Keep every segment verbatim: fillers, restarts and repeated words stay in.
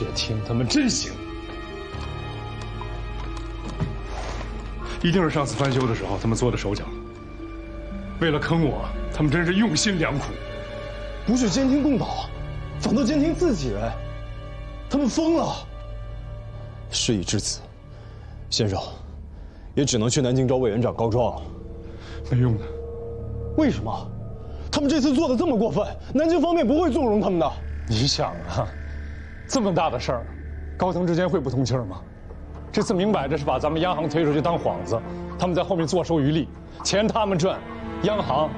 铁青他们真行，一定是上次翻修的时候他们做的手脚。为了坑我，他们真是用心良苦。不是监听共岛，反倒监听自己人，他们疯了。事已至此，先生也只能去南京找委员长告状了。没用的。为什么？他们这次做的这么过分，南京方面不会纵容他们的。你想啊。 这么大的事儿，高层之间会不通气儿吗？这次明摆着是把咱们央行推出去当幌子，他们在后面坐收渔利，钱他们赚，央行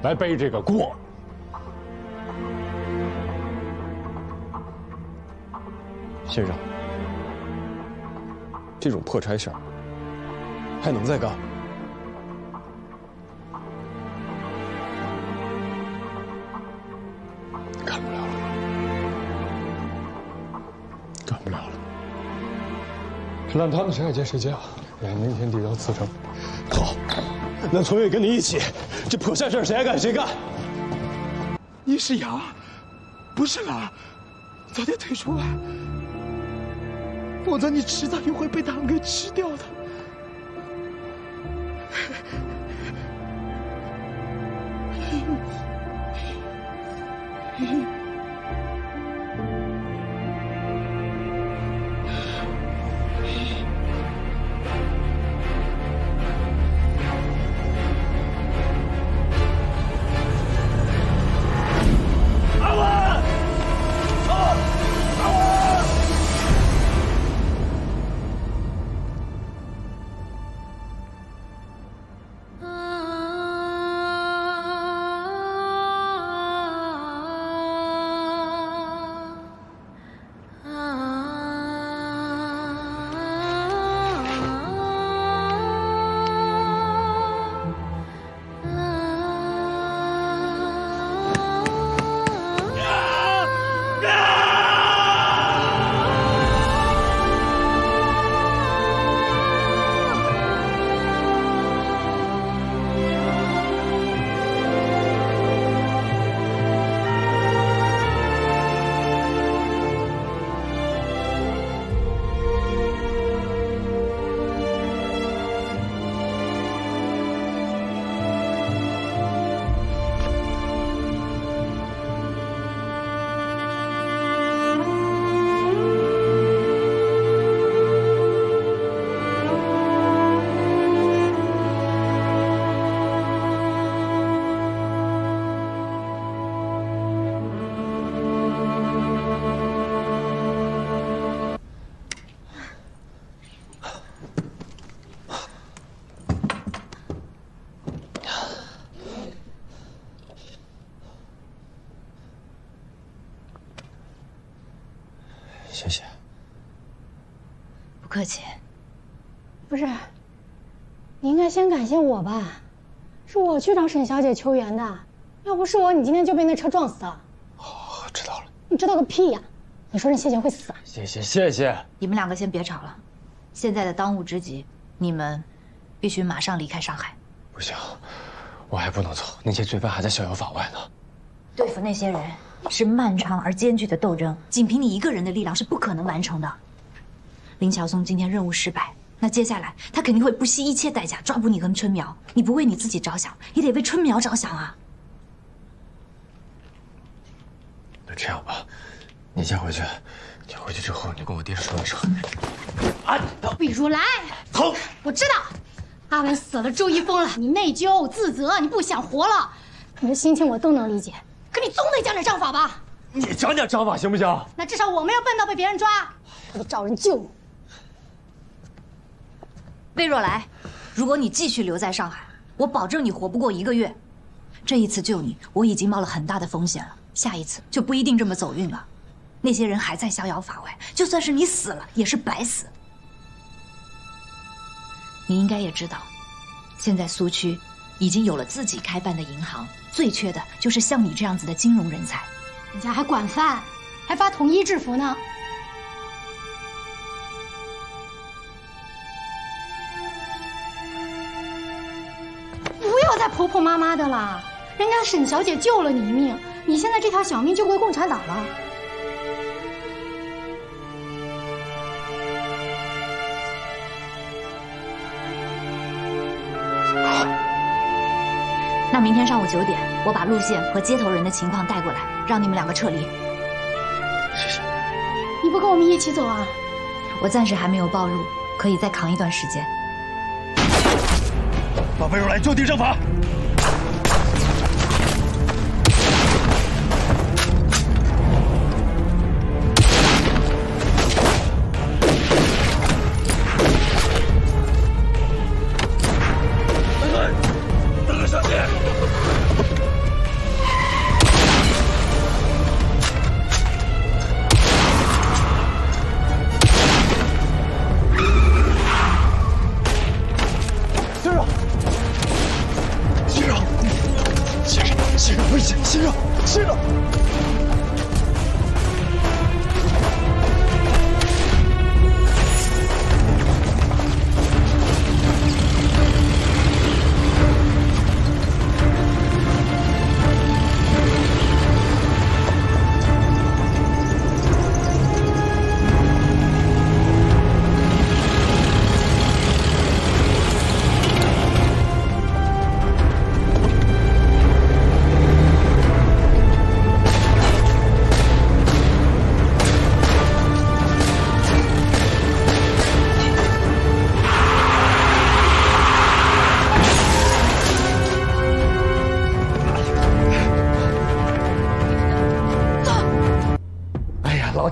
来背这个锅。先生，这种破差事儿还能再干？干不了了。 干不了了，这烂摊子谁爱接谁接啊！我们明天递交辞呈。好，那从月跟你一起，这破善事谁爱干谁干。你是羊，不是狼，早点退出来，否则你迟早又会被他们给吃掉的。谢谢，不客气。不是，你应该先感谢我吧，是我去找沈小姐求援的，要不是我，你今天就被那车撞死了。哦，知道了。你知道个屁呀！你说这谢谢会死啊？谢谢谢谢。你们两个先别吵了，现在的当务之急，你们必须马上离开上海。不行，我还不能走，那些罪犯还在逍遥法外呢。对付那些人。 是漫长而艰巨的斗争，仅凭你一个人的力量是不可能完成的。林乔松今天任务失败，那接下来他肯定会不惜一切代价抓捕你和春苗。你不为你自己着想，也得为春苗着想啊。那这样吧，你先回去，你回去之后你跟我爹说一声。啊，比如来，疼，我知道，阿文死了，周一疯了，你内疚自责，你不想活了，你的心情我都能理解。 可你总得讲点章法吧？你讲点章法行不行？那至少我没有笨到被别人抓，我得找人救你。魏若来，如果你继续留在上海，我保证你活不过一个月。这一次救你，我已经冒了很大的风险了，下一次就不一定这么走运了。那些人还在逍遥法外，就算是你死了，也是白死。你应该也知道，现在苏区。 已经有了自己开办的银行，最缺的就是像你这样子的金融人才。人家还管饭，还发统一制服呢。不要再婆婆妈妈的啦！人家沈小姐救了你一命，你现在这条小命就归共产党了。那明天上午九点，我把路线和接头人的情况带过来，让你们两个撤离。谢谢。你不跟我们一起走啊？我暂时还没有暴露，可以再扛一段时间。把裴若兰就地正法。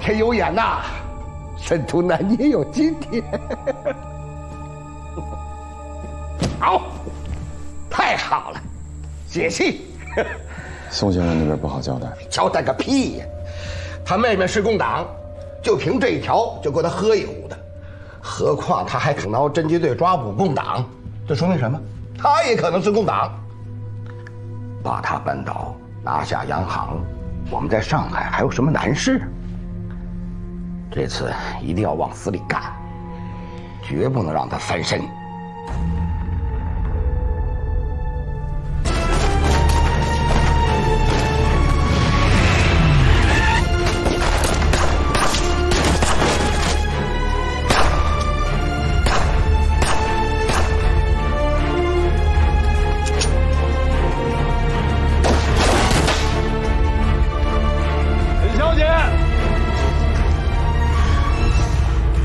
天有眼呐，申屠南也有今天。好，太好了，解气。宋先生那边不好交代，交代个屁呀！他妹妹是共党，就凭这一条就够他喝一壶的，何况他还闹侦缉队抓捕共党，这说明什么？他也可能是共党。把他扳倒，拿下洋行，我们在上海还有什么难事？ 这次一定要往死里干，绝不能让他翻身。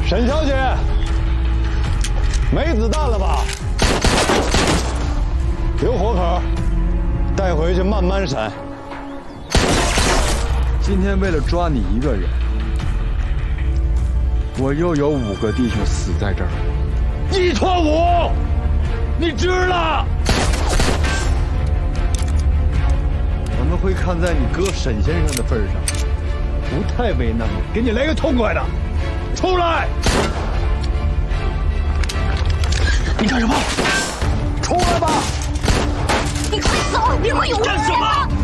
沈小姐。 沈小姐，没子弹了吧？留活口，带回去慢慢审。今天为了抓你一个人，我又有五个弟兄死在这儿。一拖五，你知了。我们会看在你哥沈先生的份上，不太为难你，给你来个痛快的。 出来！你干什么？出来吧！你快走！别会有人！干什么？